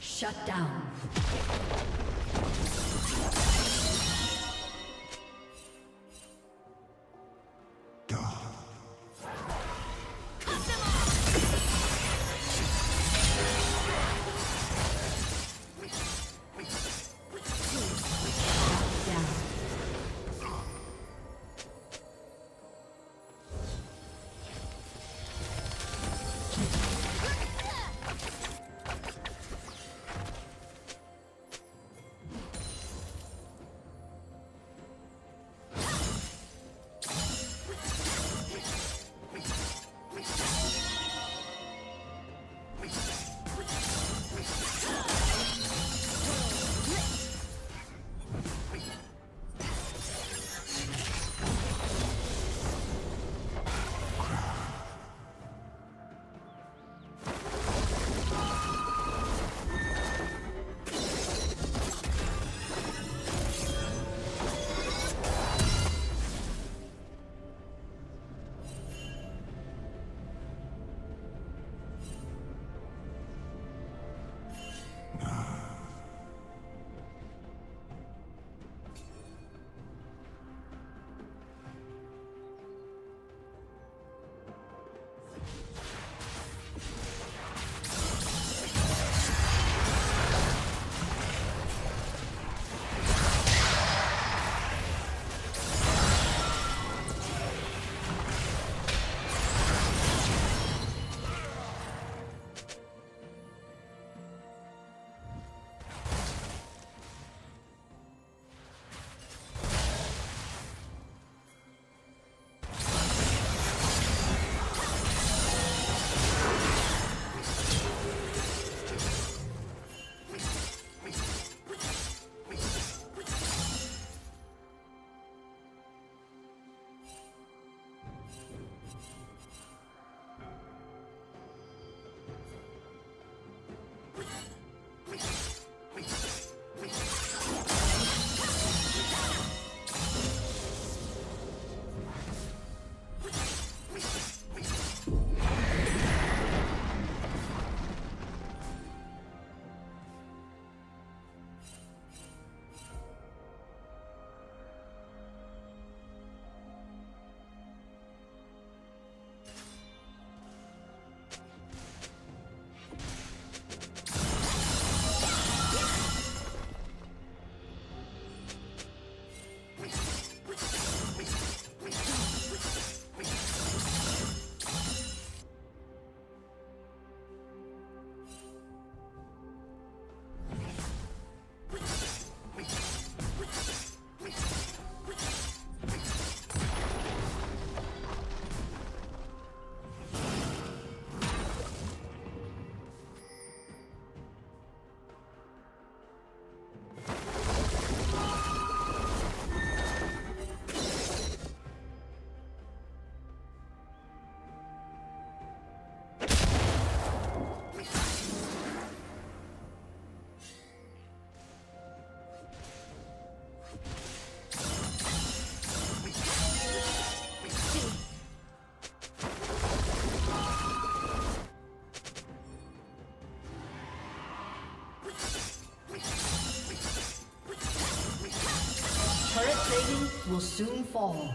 Shut down. Turret plating will soon fall.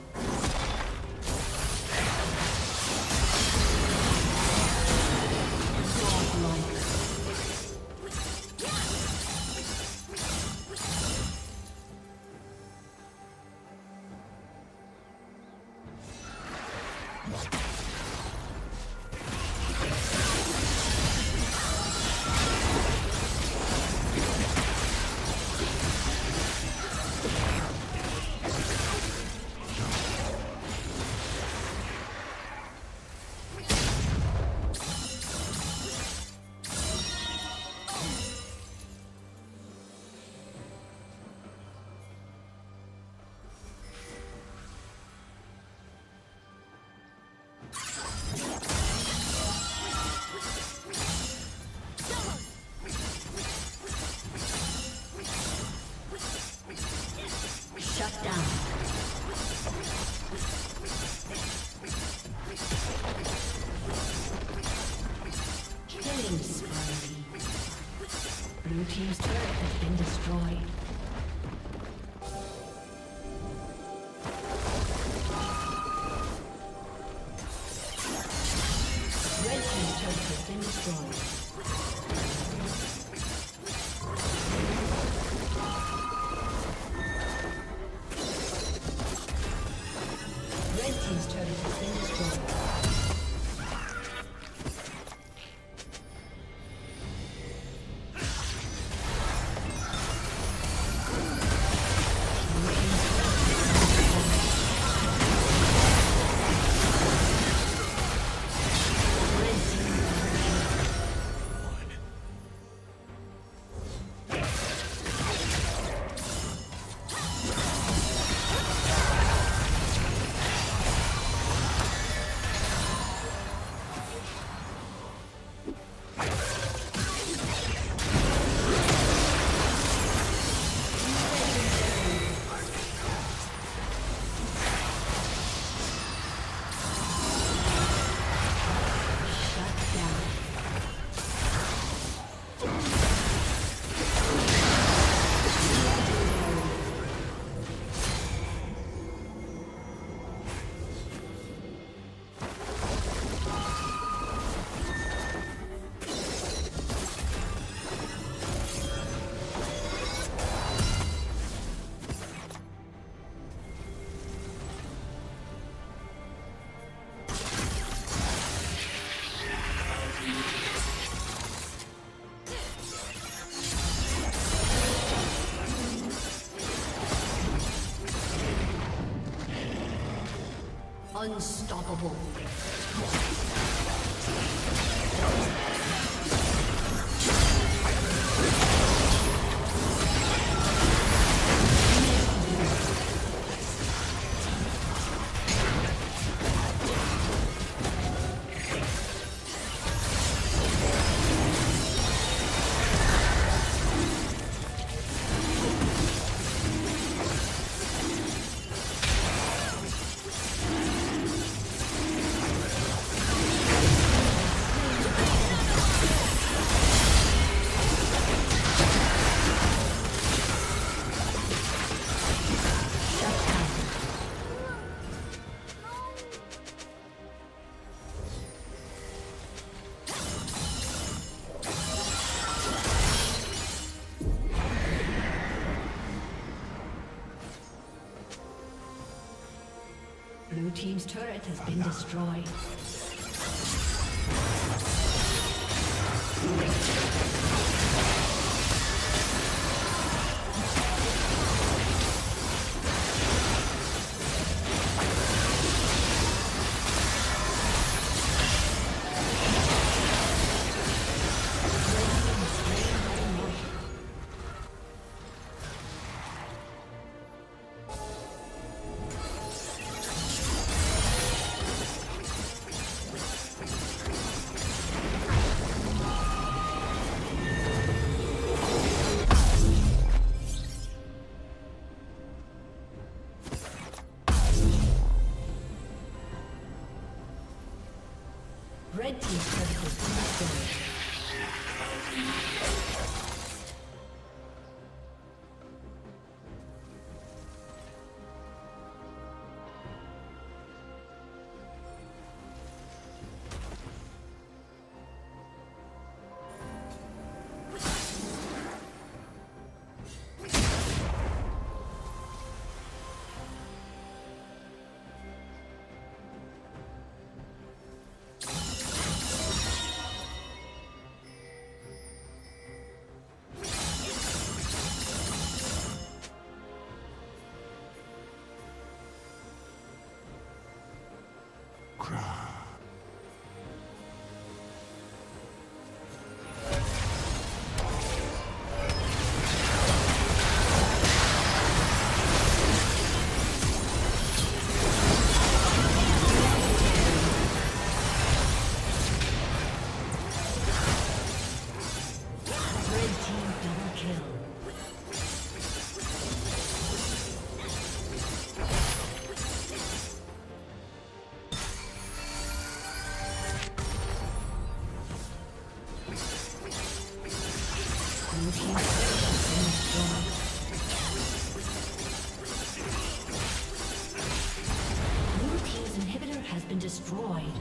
Blue team's turret has been destroyed. Red team's turret has been destroyed. Red team's turret has been destroyed. Unstoppable. Team's turret has been destroyed. Red team's turret has been destroyed. Blue team's inhibitor has been destroyed.